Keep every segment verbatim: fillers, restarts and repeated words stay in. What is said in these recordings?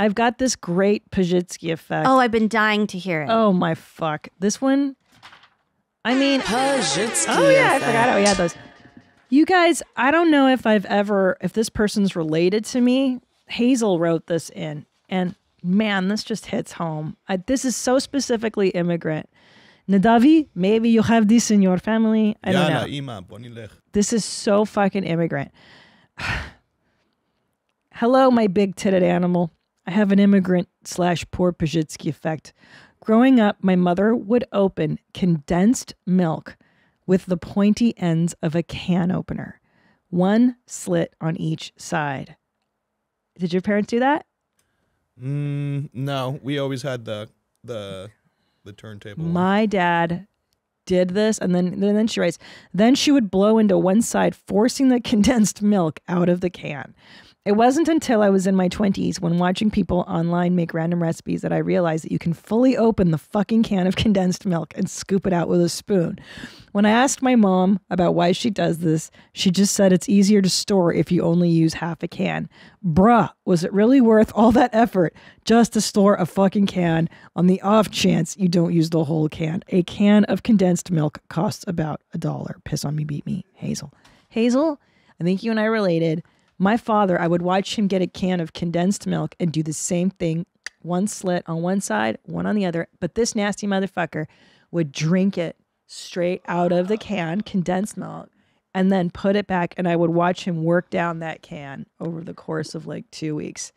I've got this great Pazsitzky effect. Oh, I've been dying to hear it. Oh, my fuck. This one, I mean. Pazsitzky Oh, yeah, effect. I forgot how we had those. You guys, I don't know if I've ever, if this person's related to me. Hazel wrote this in, and man, this just hits home. I, this is so specifically immigrant. Nadavi, maybe you have this in your family. I don't know. This is so fucking immigrant. Hello, my big-titted animal. I have an immigrant slash poor Pazsitzky effect. Growing up, my mother would open condensed milk with the pointy ends of a can opener, one slit on each side. Did your parents do that? Mm, no, we always had the the. The turntable. My dad did this, and then and then she writes, then she would blow into one side, forcing the condensed milk out of the can. It wasn't until I was in my twenties when watching people online make random recipes that I realized that you can fully open the fucking can of condensed milk and scoop it out with a spoon. When I asked my mom about why she does this, she just said it's easier to store if you only use half a can. Bruh, was it really worth all that effort just to store a fucking can on the off chance you don't use the whole can? A can of condensed milk costs about a dollar. Piss on me, beat me, Hazel. Hazel, I think you and I related. My father, I would watch him get a can of condensed milk and do the same thing, one slit on one side, one on the other. But this nasty motherfucker would drink it straight out of the can, condensed milk, and then put it back. And I would watch him work down that can over the course of like two weeks.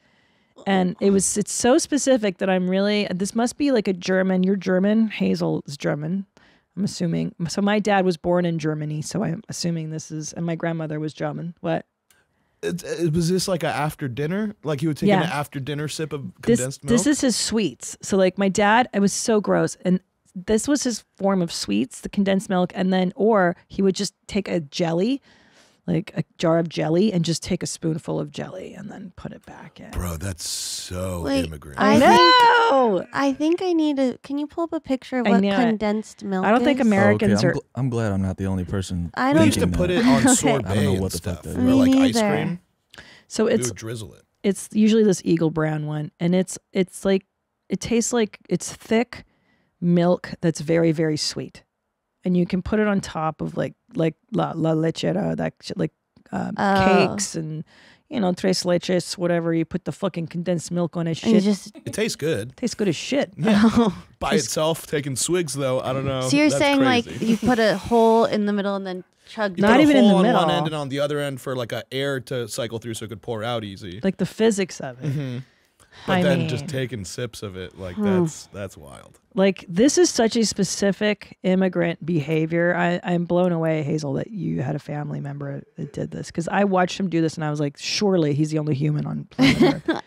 And it was, it's so specific that I'm really, this must be like a German, you're German, Hazel is German, I'm assuming. So my dad was born in Germany, so I'm assuming this is, and my grandmother was German. What? It, it, was this like an after dinner? Like he would take yeah. an after dinner sip of condensed this, milk? This is his sweets. So like my dad, it was so gross. And this was his form of sweets, the condensed milk. And then, or he would just take a jelly, like a jar of jelly, and just take a spoonful of jelly and then put it back in. Bro, that's so Wait, immigrant. I know. Think, I think I need a, can you pull up a picture of what condensed it. milk I don't is? think Americans oh, okay. are. I'm, gl I'm glad I'm not the only person. I don't used to that. put it on sorbet. I don't know what the fuck that is. Or like neither. ice cream. So it's, we drizzle it. It's usually this Eagle Brand one. And it's, it's like, it tastes like it's thick milk that's very, very sweet. And you can put it on top of like like la la lechera, that shit, like um, oh. cakes and, you know, tres leches, whatever. You put the fucking condensed milk on it. Shit. It, just, it tastes good. Tastes good as shit. Yeah. Oh. By tastes itself, taking swigs though, I don't know. So you're That's saying crazy. like you put a hole in the middle and then chug. Not even in the middle. On one end and on the other end for like a air to cycle through so it could pour out easy. Like the physics of it. Mm-hmm. But I then mean, just taking sips of it, like hmm. that's that's wild. Like this is such a specific immigrant behavior. I, I'm blown away, Hazel, that you had a family member that did this. Because I watched him do this and I was like, surely he's the only human on planet Earth.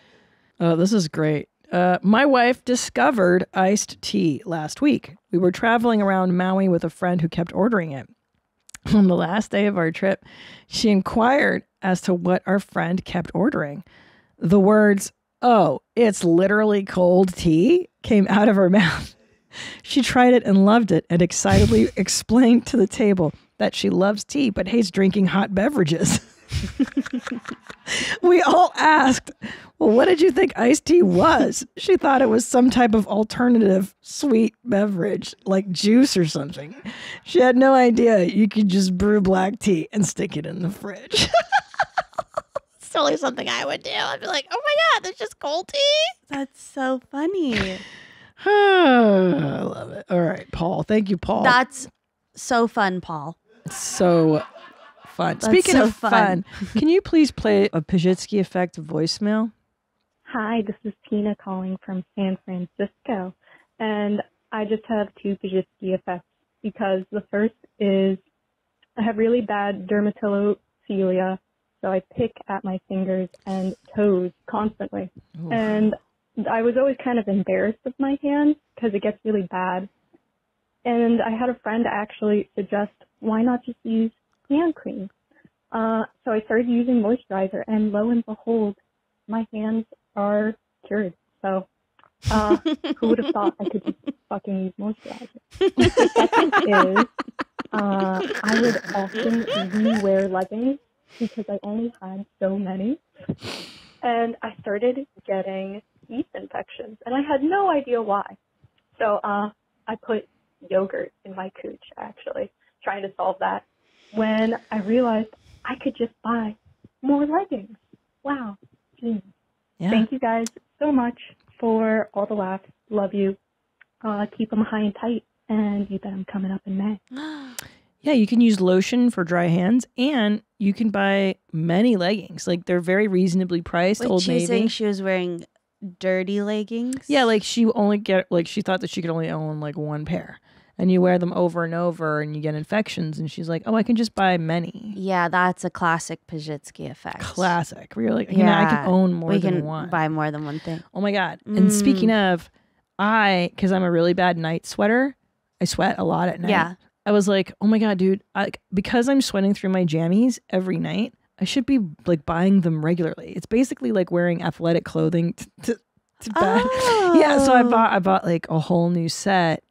Oh, this is great. Uh, my wife discovered iced tea last week. We were traveling around Maui with a friend who kept ordering it. On the last day of our trip, she inquired as to what our friend kept ordering. The words, "Oh, it's literally cold tea," came out of her mouth. She tried it and loved it and excitedly explained to the table that she loves tea but hates drinking hot beverages. We all asked, "Well, what did you think iced tea was?" She thought it was some type of alternative sweet beverage, like juice or something. She had no idea you could just brew black tea and stick it in the fridge. Totally something I would do. I'd be like, "Oh my god, that's just cold tea." That's so funny. I love it. All right, Paul. Thank you, Paul. That's so fun, Paul. So fun. That's Speaking so of fun, fun can you please play a Pazsitzky effect voicemail? Hi, this is Tina calling from San Francisco, and I just have two Pazsitzky effects because the first is I have really bad dermatillo celia. So I pick at my fingers and toes constantly. Ooh. And I was always kind of embarrassed of my hand because it gets really bad. And I had a friend actually suggest, why not just use hand cream? Uh, so I started using moisturizer, and lo and behold, my hands are cured. So uh, who would have thought I could just fucking use moisturizer? The second is uh, I would often rewear leggings, because I only had so many. And I started getting yeast infections, and I had no idea why. So uh, I put yogurt in my cooch, actually, trying to solve that, when I realized I could just buy more leggings. Wow. Jeez. Yeah. Thank you guys so much for all the laughs. Love you. Uh, keep them high and tight, and you bet I'm coming up in May. Yeah, you can use lotion for dry hands, and you can buy many leggings. Like, they're very reasonably priced. Wait, Old Navy. She's saying she was wearing dirty leggings? Yeah, like she only get like she thought that she could only own like one pair, and you wear them over and over, and you get infections. And she's like, "Oh, I can just buy many." Yeah, that's a classic Pazsitzky effect. Classic. Where you're like, yeah, you know, I can own more we than can one. Buy more than one thing. Oh my god! Mm. And speaking of, I because I'm a really bad night sweater. I sweat a lot at night. Yeah. I was like, oh my God, dude, I, because I'm sweating through my jammies every night, I should be like buying them regularly. It's basically like wearing athletic clothing to, to, to bed. Oh. Yeah, so I bought I bought like a whole new set,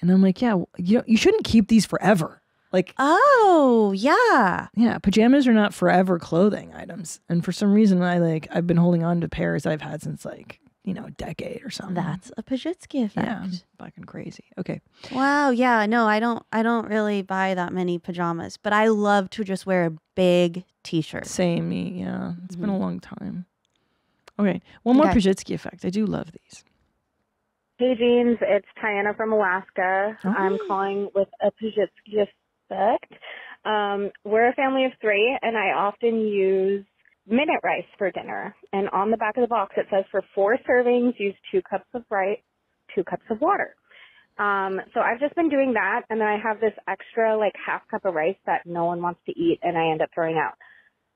and I'm like, yeah, you know, you shouldn't keep these forever. Like, oh yeah, yeah, pajamas are not forever clothing items. And for some reason, I like I've been holding on to pairs I've had since like, you know, a decade or something. That's a Pazsitzky effect. Yeah, fucking crazy. Okay. Wow. Yeah. No, I don't. I don't really buy that many pajamas, but I love to just wear a big T-shirt. Same. Yeah. It's mm-hmm. been a long time. Okay. One more okay. Pazsitzky effect. I do love these. Hey, Jeans. It's Tiana from Alaska. Oh. I'm calling with a Pazsitzky effect. Um, we're a family of three, and I often use minute rice for dinner, and on the back of the box it says for four servings use two cups of rice, two cups of water. Um so I've just been doing that, and then I have this extra like half cup of rice that no one wants to eat, and I end up throwing out.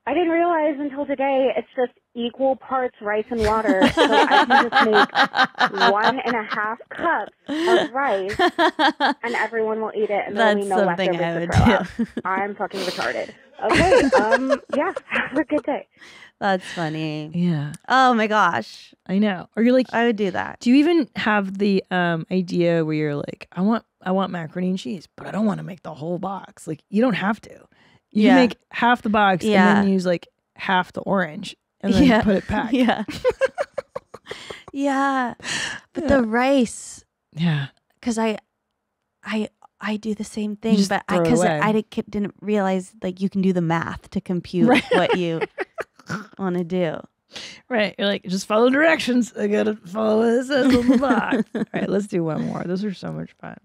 I didn't realize until today it's just equal parts rice and water, so I can just make one and a half cups of rice, and everyone will eat it, and there'll be no leftovers to throw out. I'm fucking retarded. Okay, um, yeah, have a good day. That's funny. Yeah. Oh my gosh, I know. Or you're like, I would do that. Do you even have the um idea where you're like, I want, I want macaroni and cheese, but I don't want to make the whole box. Like, you don't have to. You yeah. make half the box yeah. and then use like half the orange and then yeah. put it back. Yeah. yeah. But yeah. the rice. Yeah. Because I, I, I do the same thing, but because I, I didn't realize like you can do the math to compute right. what you want to do. Right. You're like, just follow directions. I got to follow what it says on the box. All right. Let's do one more. Those are so much fun.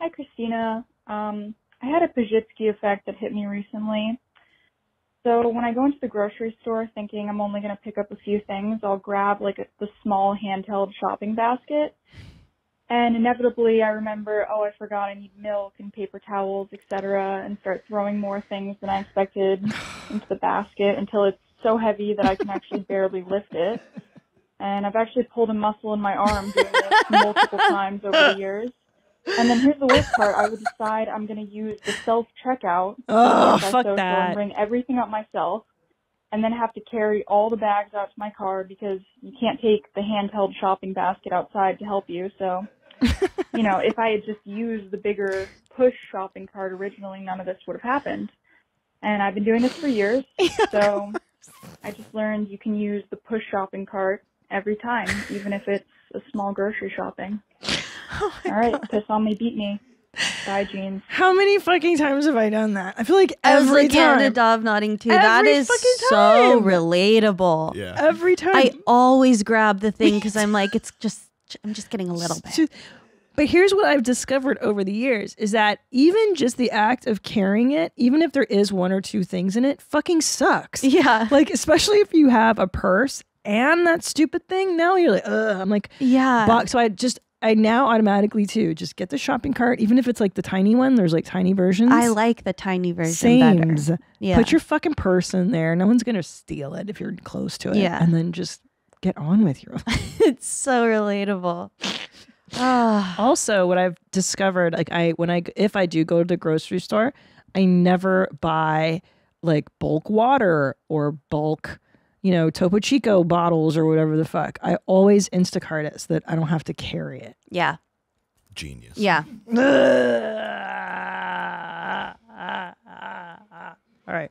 Hi, Christina. Um, I had a Pazsitzky effect that hit me recently. So when I go into the grocery store thinking I'm only going to pick up a few things, I'll grab like a, the small handheld shopping basket. And inevitably I remember, oh, I forgot I need milk and paper towels, et cetera, and start throwing more things than I expected into the basket until it's so heavy that I can actually barely lift it. And I've actually pulled a muscle in my arm doing this multiple times over the years. And then here's the worst part. I would decide I'm going to use the self-checkout. Oh, fuck that. And bring everything up myself and then have to carry all the bags out to my car because you can't take the handheld shopping basket outside to help you. So, you know, if I had just used the bigger push shopping cart originally, none of this would have happened. And I've been doing this for years. So I just learned you can use the push shopping cart every time, even if it's a small grocery shopping. Oh All right, God. Piss on me, beat me. Bye, Jeans. How many fucking times have I done that? I feel like every time. As a Dove nodding too. Every that is so time. Relatable. Yeah. Every time. I always grab the thing because I'm like, it's just, I'm just getting a little bit. But here's what I've discovered over the years is that even just the act of carrying it, even if there is one or two things in it, fucking sucks. Yeah. Like, especially if you have a purse and that stupid thing. Now you're like, ugh. I'm like, yeah. Box. So I just. I now automatically, too, just get the shopping cart. Even if it's like the tiny one, there's like tiny versions. I like the tiny version Sames. better. Yeah. Put your fucking purse in there. No one's going to steal it if you're close to it. Yeah. And then just get on with your life. It's so relatable. Also, what I've discovered, like I, when I, if I do go to the grocery store, I never buy like bulk water or bulk you know, Topo Chico bottles or whatever the fuck. I always Instacart it so that I don't have to carry it. Yeah. Genius. Yeah. All right.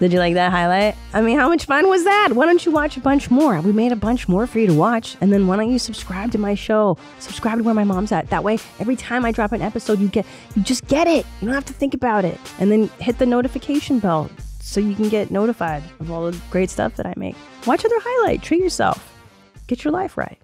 Did you like that highlight? I mean, how much fun was that? Why don't you watch a bunch more? We made a bunch more for you to watch. And then why don't you subscribe to my show? Subscribe to Where My Mom's At. That way, every time I drop an episode, you get, you just get it. You don't have to think about it. And then hit the notification bell so you can get notified of all the great stuff that I make. Watch other highlight. Treat yourself. Get your life right.